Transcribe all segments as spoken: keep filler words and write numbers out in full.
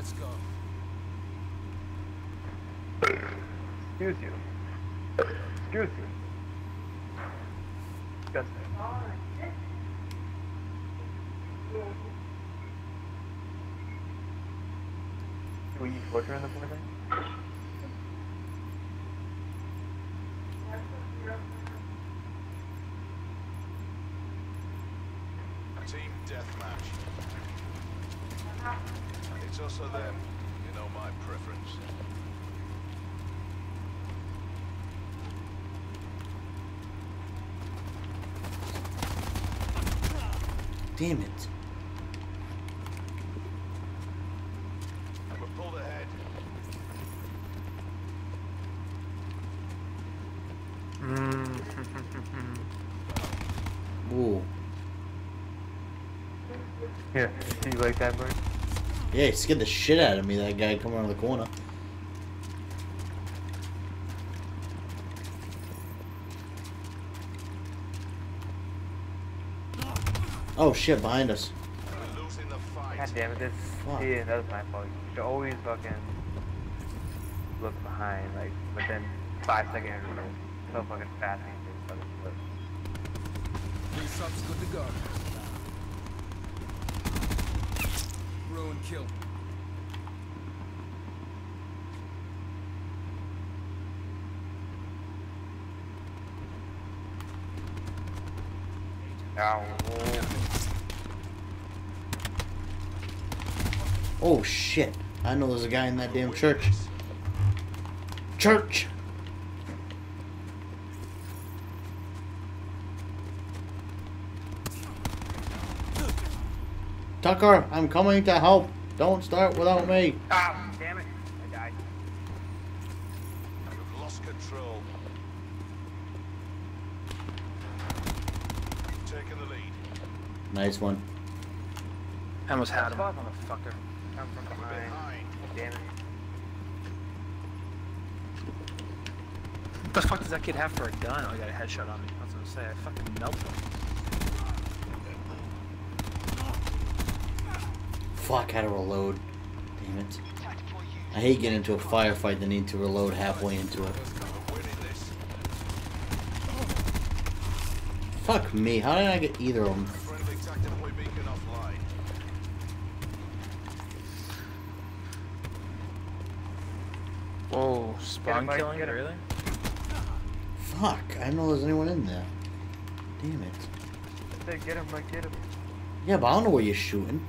Let's go. Excuse you. Excuse me. Disgusting. Do we eat torture in the morning? Team deathmatch. It's us or them. You know my preference. Damn it. We're pulled ahead. Whoa. Here, do you like that bird? Yeah, he scared the shit out of me, that guy coming out of the corner. Oh shit, behind us. We're losing the fight. God damn it, this fuck. Yeah, that was my fault. You should always fucking look behind, like, within five seconds it's so fucking fast. New sub's good to go. Ruin kill. Oh shit, I know there's a guy in that damn church. Church! Tucker, I'm coming to help. Don't start without me. Ah, damn it. I died. I've lost control. Taking the lead. Nice one. I almost had him. Motherfucker. I'm from behind. Damn it. What the fuck does that kid have for a gun? Oh, he got a headshot on me. That's what I'm saying. I fucking melted him. Fuck, how to reload. Damn it. I hate getting into a firefight that need to reload halfway into it. Fuck me, how did I get either of them? Whoa, spawn killing, really? Fuck, I didn't know there's anyone in there. Damn it. I said get him, like, get him. Yeah, but I don't know where you're shooting.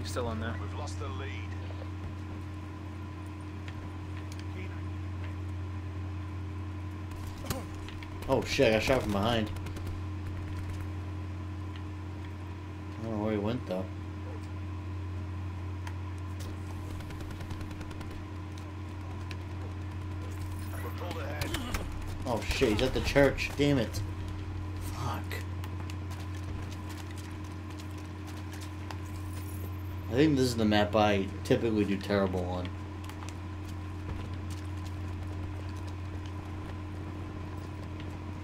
He's still on there. We've lost the lead. Oh shit, I got shot from behind. I don't know where he went though. Oh shit, he's at the church. Damn it. Fuck. I think this is the map I typically do terrible on.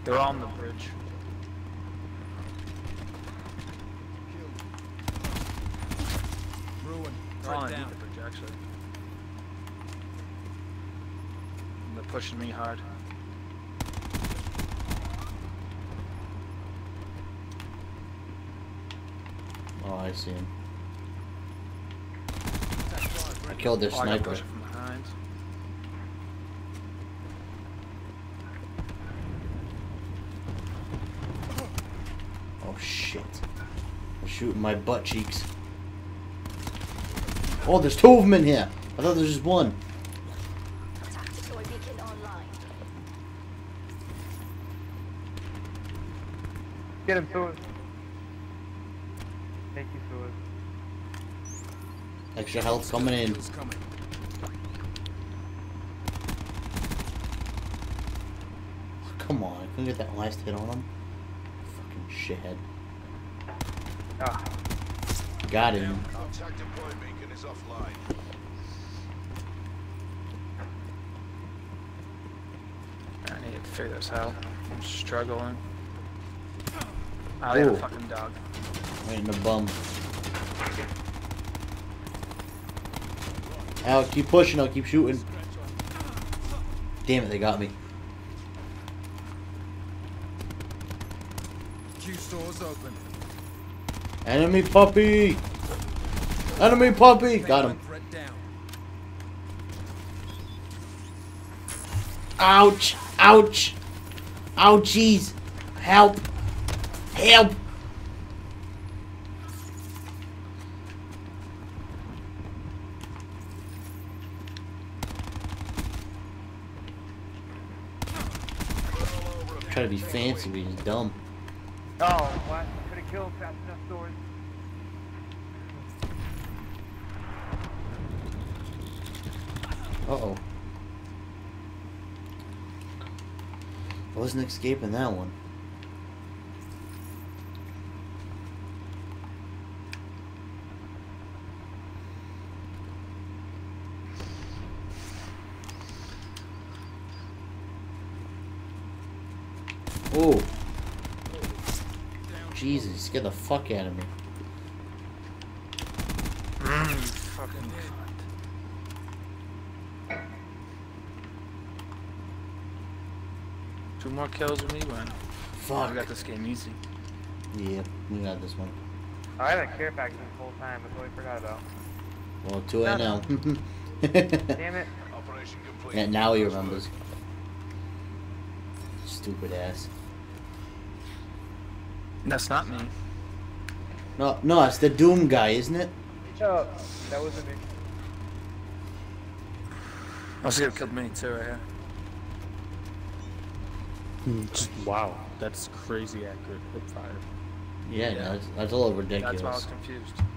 They're on the bridge. Ruin. They're on the bridge, actually. They're pushing me hard. Oh, I see him. I killed their sniper. Oh, oh shit. They're shooting my butt cheeks. Oh, there's two of them in here. I thought there was just one. Get him, Seward. Thank you, Seward. Extra health coming in. Oh, come on, I couldn't get that last hit on him. Fucking shithead. Ah. Got him. I need to figure this out. I'm struggling. Oh, they had a fucking dog. Right in the bum. I'll keep pushing, I'll keep shooting. Damn it, they got me. Q stores open. Enemy puppy! Enemy puppy! Got him. Ouch! Ouch! Ouchies! Help! Help! Try to be fancy, but he's dumb. Oh, what? Could have killed fast enough stories. Uh oh. I wasn't escaping that one. Oh. Jesus, you scared the fuck out of me. Mm, fucking God. Two more kills with me, man. Fuck. I got this game easy. Yeah, we got this one. I had a care package this whole time. I totally forgot about. Well, two I know. Damn it. Operation complete. Yeah, now he remembers. Stupid ass. That's not me. No, no, it's the Doom guy, isn't it? Oh, that wasn't me. I was gonna kill me too, right here. Mm. Wow, that's crazy accurate hip fire. Yeah, yeah. No, that's, that's a little ridiculous. That's why I was confused.